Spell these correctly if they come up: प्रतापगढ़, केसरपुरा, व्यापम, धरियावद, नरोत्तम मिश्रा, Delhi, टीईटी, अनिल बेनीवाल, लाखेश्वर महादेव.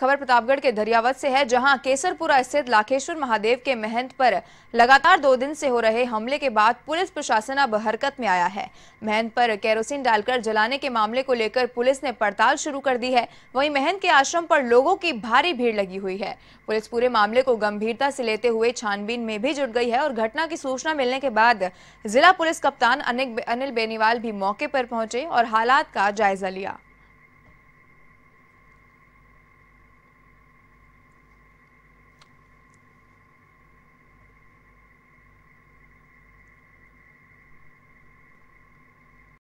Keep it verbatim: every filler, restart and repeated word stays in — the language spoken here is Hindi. खबर प्रतापगढ़ के धरियावद से है, जहां केसरपुरा स्थित लाखेश्वर महादेव के महंत पर लगातार दो दिन से हो रहे हमले के बाद पुलिस प्रशासन अब हरकत में आया है। महंत पर केरोसिन डालकर जलाने के मामले को लेकर पुलिस ने पड़ताल शुरू कर दी है। वहीं महंत के आश्रम पर लोगों की भारी भीड़ लगी हुई है। पुलिस पूरे मामले को गंभीरता से लेते हुए छानबीन में भी जुट गई है और घटना की सूचना मिलने के बाद जिला पुलिस कप्तान अनिल बेनीवाल भी मौके पर पहुंचे और हालात का जायजा लिया।